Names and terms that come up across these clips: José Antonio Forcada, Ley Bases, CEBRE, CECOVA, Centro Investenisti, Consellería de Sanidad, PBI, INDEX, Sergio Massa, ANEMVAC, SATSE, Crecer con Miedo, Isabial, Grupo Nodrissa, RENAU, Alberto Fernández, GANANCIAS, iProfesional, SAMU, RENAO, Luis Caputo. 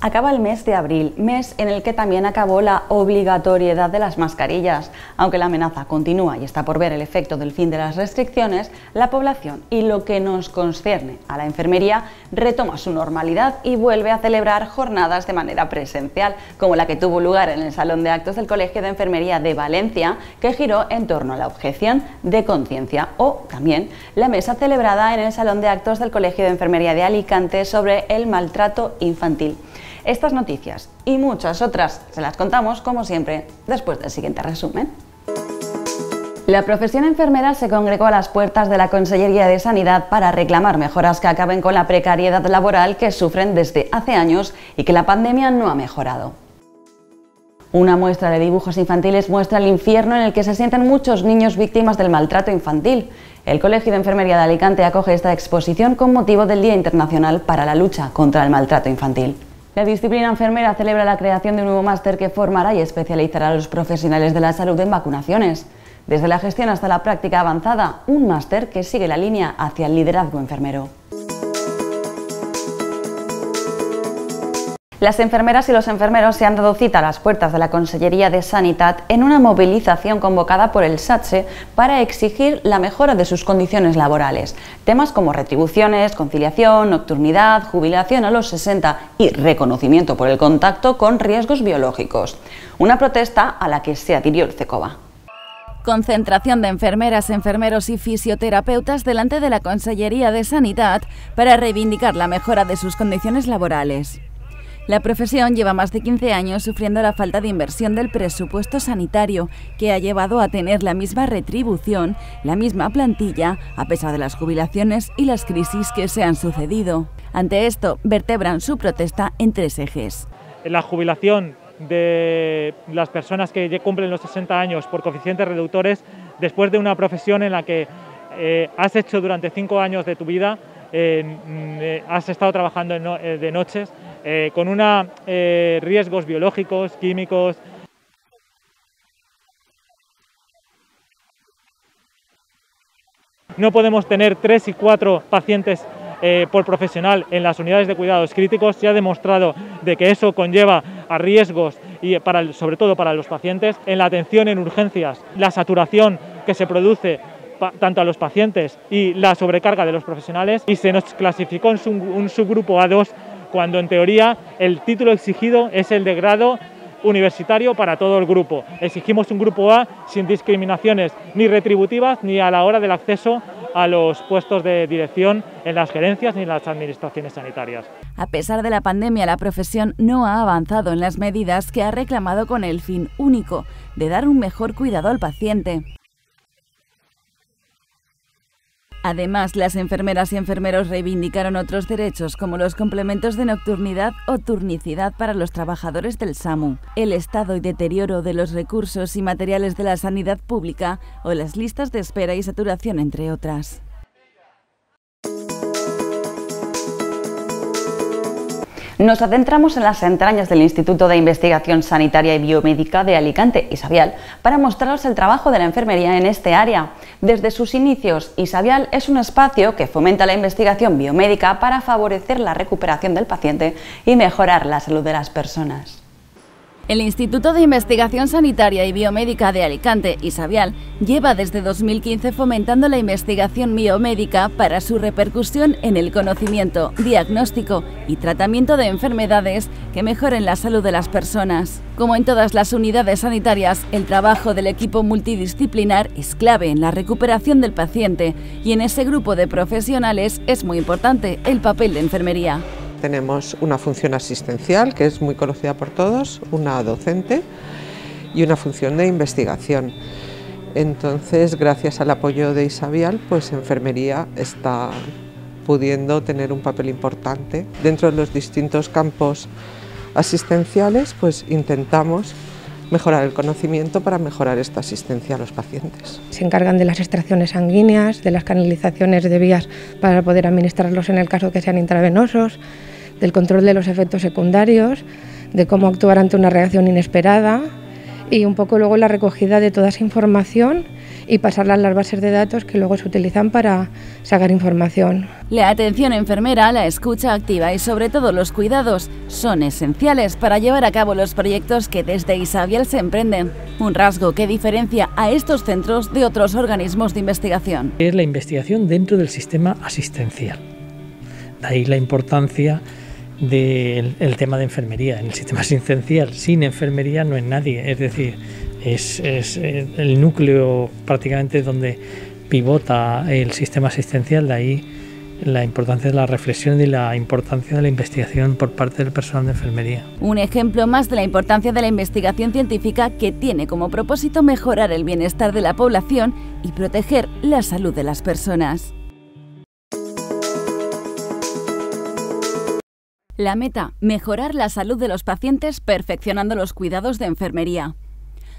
Acaba el mes de abril, mes en el que también acabó la obligatoriedad de las mascarillas. Aunque la amenaza continúa y está por ver el efecto del fin de las restricciones, la población y lo que nos concierne a la enfermería retoma su normalidad y vuelve a celebrar jornadas de manera presencial, como la que tuvo lugar en el Salón de Actos del Colegio de Enfermería de Valencia, que giró en torno a la objeción de conciencia, o también la mesa celebrada en el Salón de Actos del Colegio de Enfermería de Alicante sobre el maltrato infantil. Estas noticias y muchas otras se las contamos, como siempre, después del siguiente resumen. La profesión enfermera se congregó a las puertas de la Consellería de Sanidad para reclamar mejoras que acaben con la precariedad laboral que sufren desde hace años y que la pandemia no ha mejorado. Una muestra de dibujos infantiles muestra el infierno en el que se sienten muchos niños víctimas del maltrato infantil. El Colegio de Enfermería de Alicante acoge esta exposición con motivo del Día Internacional para la Lucha contra el Maltrato Infantil. La disciplina enfermera celebra la creación de un nuevo máster que formará y especializará a los profesionales de la salud en vacunaciones. Desde la gestión hasta la práctica avanzada, un máster que sigue la línea hacia el liderazgo enfermero. Las enfermeras y los enfermeros se han dado cita a las puertas de la Consellería de Sanidad en una movilización convocada por el SATSE para exigir la mejora de sus condiciones laborales. Temas como retribuciones, conciliación, nocturnidad, jubilación a los 60 y reconocimiento por el contacto con riesgos biológicos. Una protesta a la que se adhirió el CECOVA. Concentración de enfermeras, enfermeros y fisioterapeutas delante de la Consellería de Sanidad para reivindicar la mejora de sus condiciones laborales. La profesión lleva más de 15 años sufriendo la falta de inversión del presupuesto sanitario, que ha llevado a tener la misma retribución, la misma plantilla, a pesar de las jubilaciones y las crisis que se han sucedido. Ante esto, vertebran su protesta en tres ejes. La jubilación de las personas que ya cumplen los 60 años por coeficientes reductores, después de una profesión en la que has hecho durante 5 años de tu vida, has estado trabajando de noches, con riesgos biológicos, químicos. No podemos tener 3 y 4 pacientes por profesional en las unidades de cuidados críticos. Se ha demostrado de que eso conlleva a riesgos, y sobre todo para los pacientes. En la atención en urgencias, la saturación que se produce tanto a los pacientes y la sobrecarga de los profesionales, y se nos clasificó en un subgrupo A2, cuando en teoría el título exigido es el de grado universitario para todo el grupo. Exigimos un grupo A sin discriminaciones ni retributivas ni a la hora del acceso a los puestos de dirección en las gerencias ni en las administraciones sanitarias. A pesar de la pandemia, la profesión no ha avanzado en las medidas que ha reclamado con el fin único de dar un mejor cuidado al paciente. Además, las enfermeras y enfermeros reivindicaron otros derechos, como los complementos de nocturnidad o turnicidad para los trabajadores del SAMU, el estado y deterioro de los recursos y materiales de la sanidad pública o las listas de espera y saturación, entre otras. Nos adentramos en las entrañas del Instituto de Investigación Sanitaria y Biomédica de Alicante, Isabial, para mostraros el trabajo de la enfermería en este área. Desde sus inicios, Isabial es un espacio que fomenta la investigación biomédica para favorecer la recuperación del paciente y mejorar la salud de las personas. El Instituto de Investigación Sanitaria y Biomédica de Alicante, Isabial, lleva desde 2015 fomentando la investigación biomédica para su repercusión en el conocimiento, diagnóstico y tratamiento de enfermedades que mejoren la salud de las personas. Como en todas las unidades sanitarias, el trabajo del equipo multidisciplinar es clave en la recuperación del paciente, y en ese grupo de profesionales es muy importante el papel de enfermería. Tenemos una función asistencial, que es muy conocida por todos, una docente y una función de investigación. Entonces, gracias al apoyo de Isabial, pues enfermería está pudiendo tener un papel importante. Dentro de los distintos campos asistenciales, pues intentamos mejorar el conocimiento para mejorar esta asistencia a los pacientes. Se encargan de las extracciones sanguíneas, de las canalizaciones de vías para poder administrarlos en el caso que sean intravenosos, del control de los efectos secundarios, de cómo actuar ante una reacción inesperada, y un poco luego la recogida de toda esa información y pasarla a las bases de datos que luego se utilizan para sacar información. La atención enfermera, la escucha activa y sobre todo los cuidados son esenciales para llevar a cabo los proyectos que desde Isabial se emprenden. Un rasgo que diferencia a estos centros de otros organismos de investigación. Es la investigación dentro del sistema asistencial. De ahí la importancia del tema de enfermería. En el sistema asistencial, sin enfermería no es nadie, es decir, es el núcleo prácticamente donde pivota el sistema asistencial, de ahí la importancia de la reflexión y la importancia de la investigación por parte del personal de enfermería. Un ejemplo más de la importancia de la investigación científica, que tiene como propósito mejorar el bienestar de la población y proteger la salud de las personas. La meta, mejorar la salud de los pacientes perfeccionando los cuidados de enfermería.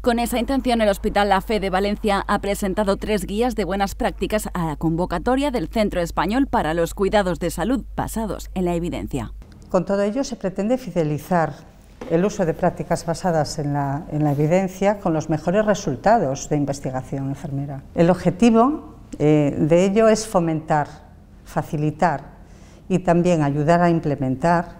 Con esa intención, el Hospital La Fe de Valencia ha presentado 3 guías de buenas prácticas a la convocatoria del Centro Español para los Cuidados de Salud basados en la evidencia. Con todo ello se pretende fidelizar el uso de prácticas basadas en la evidencia con los mejores resultados de investigación enfermera. El objetivo de ello es fomentar, facilitar y también ayudar a implementar,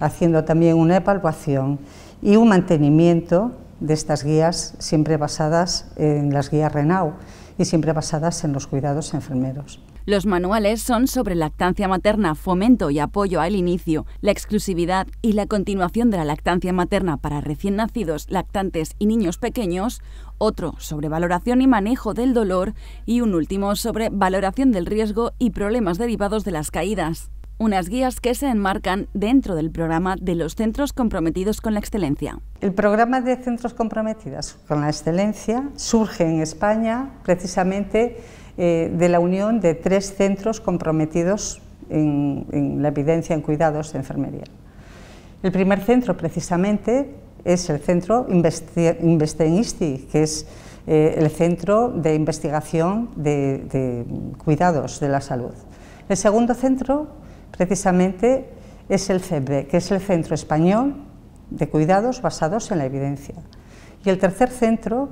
haciendo también una evaluación y un mantenimiento de estas guías, siempre basadas en las guías RENAU y siempre basadas en los cuidados enfermeros. Los manuales son sobre lactancia materna, fomento y apoyo al inicio, la exclusividad y la continuación de la lactancia materna para recién nacidos, lactantes y niños pequeños, otro sobre valoración y manejo del dolor y un último sobre valoración del riesgo y problemas derivados de las caídas. Unas guías que se enmarcan dentro del programa de los Centros Comprometidos con la Excelencia. El programa de Centros Comprometidos con la Excelencia surge en España precisamente de la unión de 3 centros comprometidos en la evidencia en cuidados de enfermería. El primer centro precisamente es el Centro Investenisti, que es el centro de investigación de cuidados de la salud. El segundo centro precisamente es el CEBRE, que es el Centro Español de Cuidados basados en la evidencia. Y el tercer centro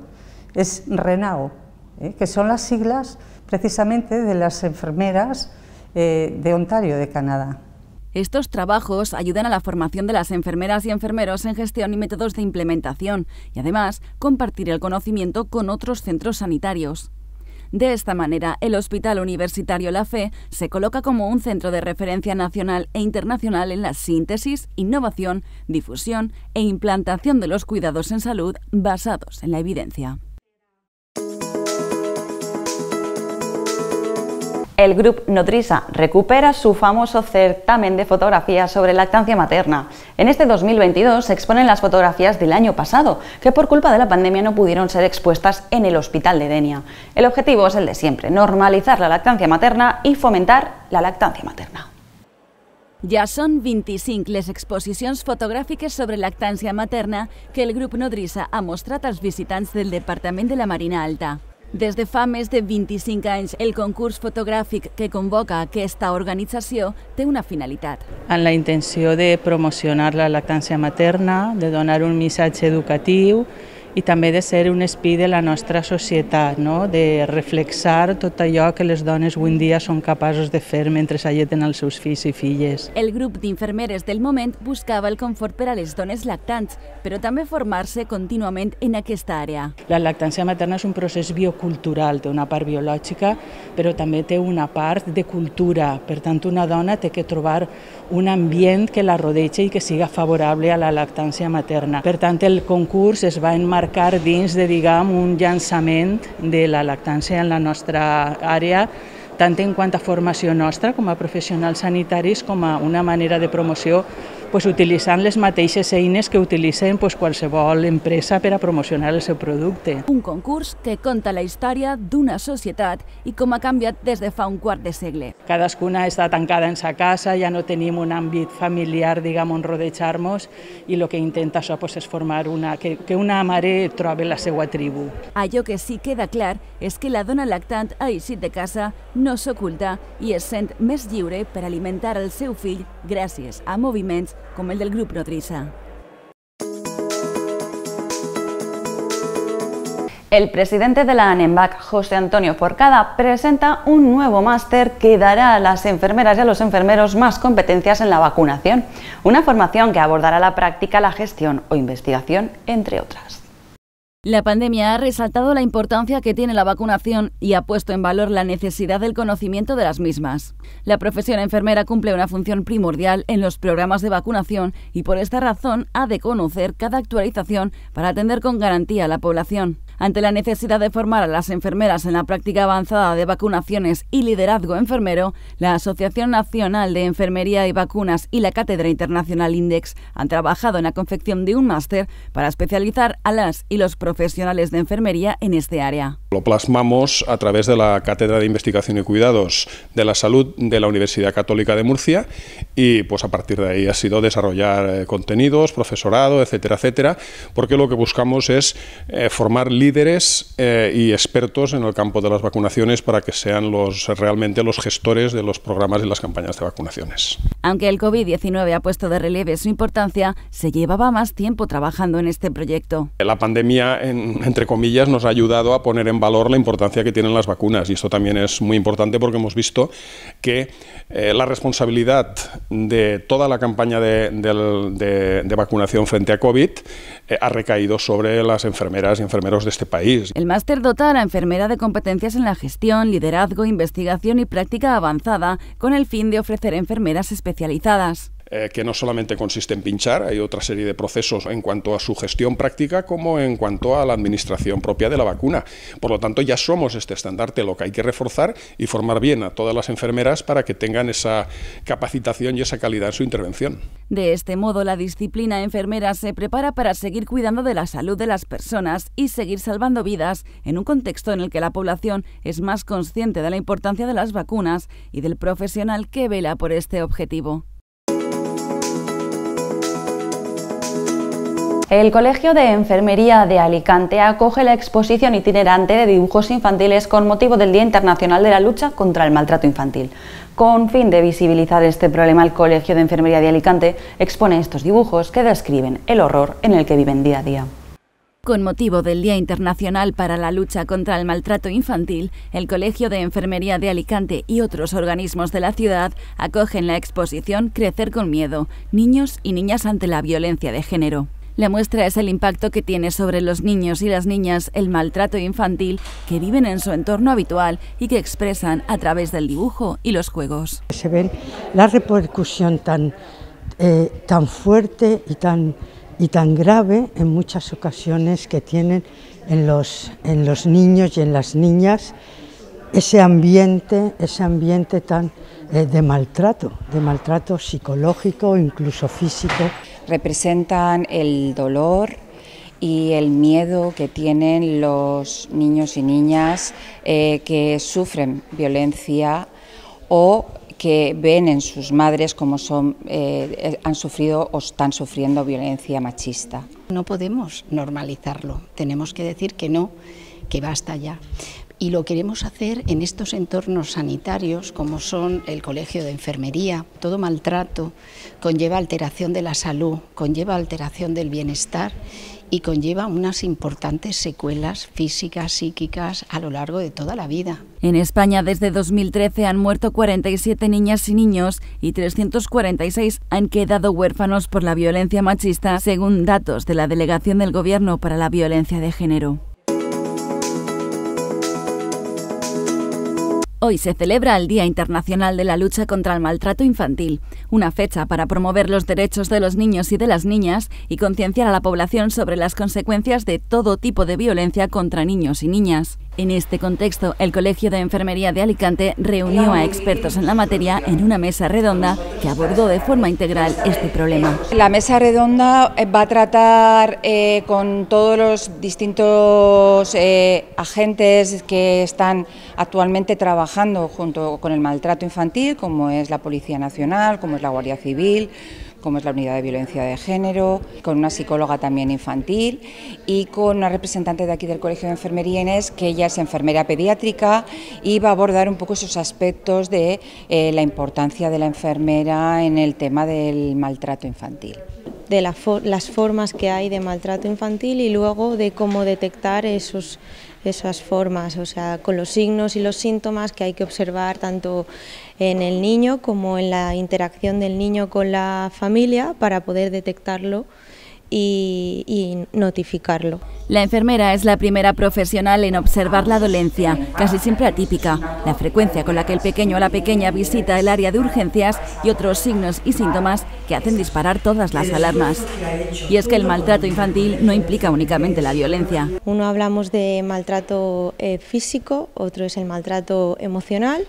es RENAO, que son las siglas precisamente de las enfermeras de Ontario, de Canadá. Estos trabajos ayudan a la formación de las enfermeras y enfermeros en gestión y métodos de implementación y además compartir el conocimiento con otros centros sanitarios. De esta manera, el Hospital Universitario La Fe se coloca como un centro de referencia nacional e internacional en la síntesis, innovación, difusión e implantación de los cuidados en salud basados en la evidencia. El Grupo Nodrissa recupera su famoso certamen de fotografías sobre lactancia materna. En este 2022 se exponen las fotografías del año pasado, que por culpa de la pandemia no pudieron ser expuestas en el Hospital de Denia. El objetivo es el de siempre, normalizar la lactancia materna y fomentar la lactancia materna. Ja són 25 les exposicions fotogràfiques sobre lactància materna que el Grupo Nodrissa ha mostrat als visitants del Departament de la Marina Alta. Des de fa més de 25 anys, el concurs fotogràfic que convoca aquesta organització té una finalitat. Amb la intenció de promocionar la lactància materna, de donar un missatge educatiu i també de ser un espai de la nostra societat, no? De reflexar tot allò que les dones avui en dia són capaços de fer mentre alleten els seus fills i filles. El grup d'infermeres del moment buscava el confort per a les dones lactants, però també formar-se contínuament en aquesta àrea. La lactància materna és un procés biocultural, té una part biològica, però també té una part de cultura. Per tant, una dona té que trobar un ambient que la rodeixi i que siga favorable a la lactància materna. Per tant, el concurs es va enmarcar dins de, diguem, un llançament de la lactància en la nostra àrea, tant en quant a formació nostra com a professionals sanitaris, com a una manera de promoció, pues, utilitzant les mateixes eines que utilitzen pues, qualsevol empresa per a promocionar el seu producte. Un concurs que conta la història d'una societat i com ha canviat des de fa un quart de segle. Cadascuna està tancada en sa casa, ja no tenim un àmbit familiar, diguem, on rodejar-nos, i el que intenta això pues, és formar que una mare trobi la seva tribu. Allò que sí queda clar és que la dona lactant ha eixit de casa, no s'oculta i es sent més lliure per alimentar el seu fill gràcies a moviments com el del Grupo Nodrissa. El presidente de la ANEMVAC, José Antonio Forcada, presenta un nuevo máster que dará a las enfermeras y a los enfermeros más competencias en la vacunación, una formación que abordará la práctica, la gestión o investigación, entre otras. La pandemia ha resaltado la importancia que tiene la vacunación y ha puesto en valor la necesidad del conocimiento de las mismas. La profesión enfermera cumple una función primordial en los programas de vacunación y por esta razón ha de conocer cada actualización para atender con garantía a la población. Ante la necesidad de formar a las enfermeras en la práctica avanzada de vacunaciones y liderazgo enfermero, la Asociación Nacional de Enfermería y Vacunas y la Cátedra Internacional INDEX han trabajado en la confección de un máster para especializar a las y los profesionales de enfermería en este área. Lo plasmamos a través de la Cátedra de Investigación y Cuidados de la Salud de la Universidad Católica de Murcia y pues a partir de ahí ha sido desarrollar contenidos, profesorado, etcétera, etcétera, porque lo que buscamos es formar líderes y expertos en el campo de las vacunaciones para que sean realmente los gestores de los programas y las campañas de vacunaciones. Aunque el COVID-19 ha puesto de relieve su importancia, se llevaba más tiempo trabajando en este proyecto. La pandemia, entre comillas, nos ha ayudado a poner en valor la importancia que tienen las vacunas y esto también es muy importante porque hemos visto que la responsabilidad de toda la campaña de vacunación frente a COVID ha recaído sobre las enfermeras y enfermeros de este país. El máster dota a la enfermera de competencias en la gestión, liderazgo, investigación y práctica avanzada, con el fin de ofrecer enfermeras especializadas. Que no solamente consiste en pinchar, hay otra serie de procesos en cuanto a su gestión práctica como en cuanto a la administración propia de la vacuna. Por lo tanto, ya somos este estandarte, lo que hay que reforzar y formar bien a todas las enfermeras para que tengan esa capacitación y esa calidad en su intervención. De este modo, la disciplina enfermera se prepara para seguir cuidando de la salud de las personas y seguir salvando vidas en un contexto en el que la población es más consciente de la importancia de las vacunas y del profesional que vela por este objetivo. El Colegio de Enfermería de Alicante acoge la exposición itinerante de dibujos infantiles con motivo del Día Internacional de la Lucha contra el Maltrato Infantil. Con fin de visibilizar este problema, el Colegio de Enfermería de Alicante expone estos dibujos que describen el horror en el que viven día a día. Con motivo del Día Internacional para la Lucha contra el Maltrato Infantil, el Colegio de Enfermería de Alicante y otros organismos de la ciudad acogen la exposición Crecer con Miedo, niños y niñas ante la violencia de género. La muestra es el impacto que tiene sobre los niños y las niñas el maltrato infantil que viven en su entorno habitual y que expresan a través del dibujo y los juegos. Se ve la repercusión tan fuerte y tan grave en muchas ocasiones que tienen en los niños y en las niñas ese ambiente tan de maltrato psicológico, incluso físico. Representan el dolor y el miedo que tienen los niños y niñas que sufren violencia o que ven en sus madres como han sufrido o están sufriendo violencia machista. No podemos normalizarlo, tenemos que decir que no, que basta ya. Y lo queremos hacer en estos entornos sanitarios, como son el Colegio de Enfermería. Todo maltrato conlleva alteración de la salud, conlleva alteración del bienestar y conlleva unas importantes secuelas físicas, psíquicas, a lo largo de toda la vida. En España, desde 2013 han muerto 47 niñas y niños y 346 han quedado huérfanos por la violencia machista, según datos de la Delegación del Gobierno para la Violencia de Género. Hoy se celebra el Día Internacional de la Lucha contra el Maltrato Infantil, una fecha para promover los derechos de los niños y de las niñas y concienciar a la población sobre las consecuencias de todo tipo de violencia contra niños y niñas. En este contexto, el Colegio de Enfermería de Alicante reunió a expertos en la materia en una mesa redonda que abordó de forma integral este problema. La mesa redonda va a tratar con todos los distintos agentes que están actualmente trabajando junto con el maltrato infantil, como es la Policía Nacional, como es la Guardia Civil, como es la Unidad de Violencia de Género, con una psicóloga también infantil y con una representante de aquí del Colegio de Enfermería, Inés, que ella es enfermera pediátrica y va a abordar un poco esos aspectos de la importancia de la enfermera en el tema del maltrato infantil. de las formas que hay de maltrato infantil y luego de cómo detectar esas formas, o sea, con los signos y los síntomas que hay que observar tanto en el niño como en la interacción del niño con la familia para poder detectarlo y notificarlo. La enfermera es la primera profesional en observar la dolencia, casi siempre atípica, la frecuencia con la que el pequeño o la pequeña visita el área de urgencias y otros signos y síntomas que hacen disparar todas las alarmas. Y es que el maltrato infantil no implica únicamente la violencia. Uno hablamos de maltrato físico, otro es el maltrato emocional,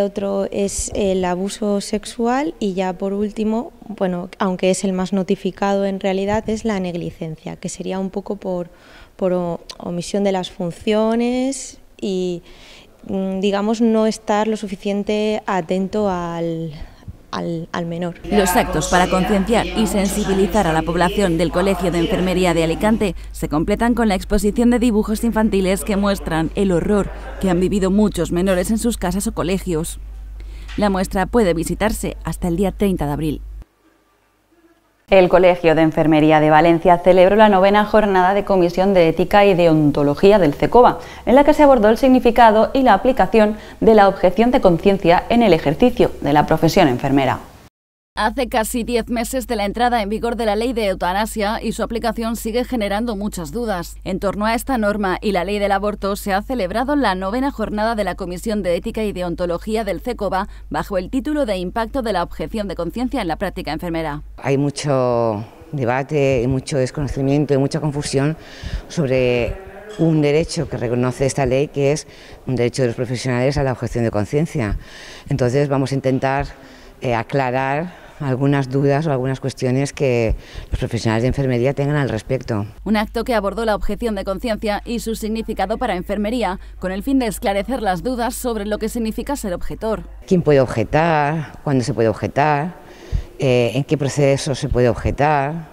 otro es el abuso sexual y ya por último, bueno, aunque es el más notificado en realidad, es la negligencia, que sería un poco por omisión de las funciones y, digamos, no estar lo suficiente atento al menor. Los actos para concienciar y sensibilizar a la población del Colegio de Enfermería de Alicante se completan con la exposición de dibujos infantiles que muestran el horror que han vivido muchos menores en sus casas o colegios. La muestra puede visitarse hasta el día 30 de abril. El Colegio de Enfermería de Valencia celebró la 9ª jornada de Comisión de Ética y Deontología del CECOVA, en la que se abordó el significado y la aplicación de la objeción de conciencia en el ejercicio de la profesión enfermera. Hace casi 10 meses de la entrada en vigor de la ley de eutanasia y su aplicación sigue generando muchas dudas. En torno a esta norma y la ley del aborto se ha celebrado la 9ª jornada de la Comisión de Ética y Deontología del CECOVA bajo el título de Impacto de la objeción de conciencia en la práctica enfermera. Hay mucho debate, mucho desconocimiento y mucha confusión sobre un derecho que reconoce esta ley, que es un derecho de los profesionales a la objeción de conciencia. Entonces vamos a intentar aclarar algunas dudas o algunas cuestiones que los profesionales de enfermería tengan al respecto. Un acto que abordó la objeción de conciencia y su significado para enfermería, con el fin de esclarecer las dudas sobre lo que significa ser objetor. ¿Quién puede objetar? ¿Cuándo se puede objetar? ¿En qué proceso se puede objetar?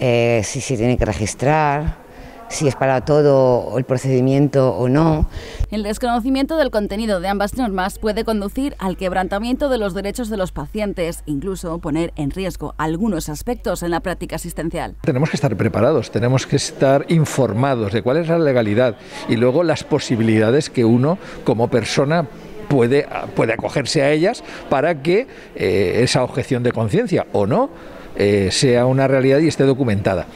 ¿Si se tiene que registrar? Si es para todo el procedimiento o no. El desconocimiento del contenido de ambas normas puede conducir al quebrantamiento de los derechos de los pacientes, incluso poner en riesgo algunos aspectos en la práctica asistencial. Tenemos que estar preparados, tenemos que estar informados de cuál es la legalidad y luego las posibilidades que uno como persona puede acogerse a ellas para que esa objeción de conciencia o no sea una realidad y esté documentada.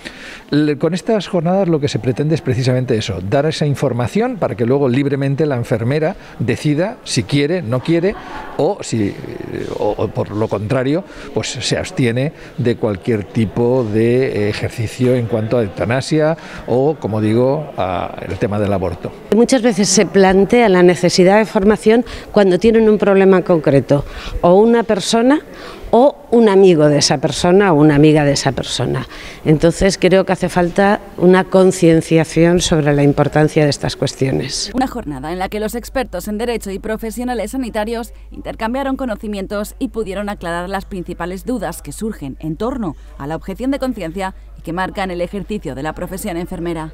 Con estas jornadas lo que se pretende es precisamente eso, dar esa información para que luego libremente la enfermera decida si quiere, no quiere o por lo contrario pues se abstiene de cualquier tipo de ejercicio en cuanto a eutanasia o, como digo, al tema del aborto. Muchas veces se plantea la necesidad de formación cuando tienen un problema concreto o una persona o un amigo de esa persona o una amiga de esa persona. Entonces creo que hace falta una concienciación sobre la importancia de estas cuestiones. Una jornada en la que los expertos en derecho y profesionales sanitarios intercambiaron conocimientos y pudieron aclarar las principales dudas que surgen en torno a la objeción de conciencia y que marcan el ejercicio de la profesión enfermera.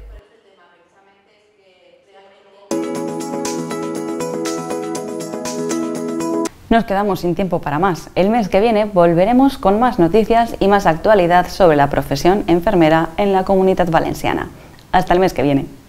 Nos quedamos sin tiempo para más. El mes que viene volveremos con más noticias y más actualidad sobre la profesión enfermera en la Comunidad Valenciana. Hasta el mes que viene.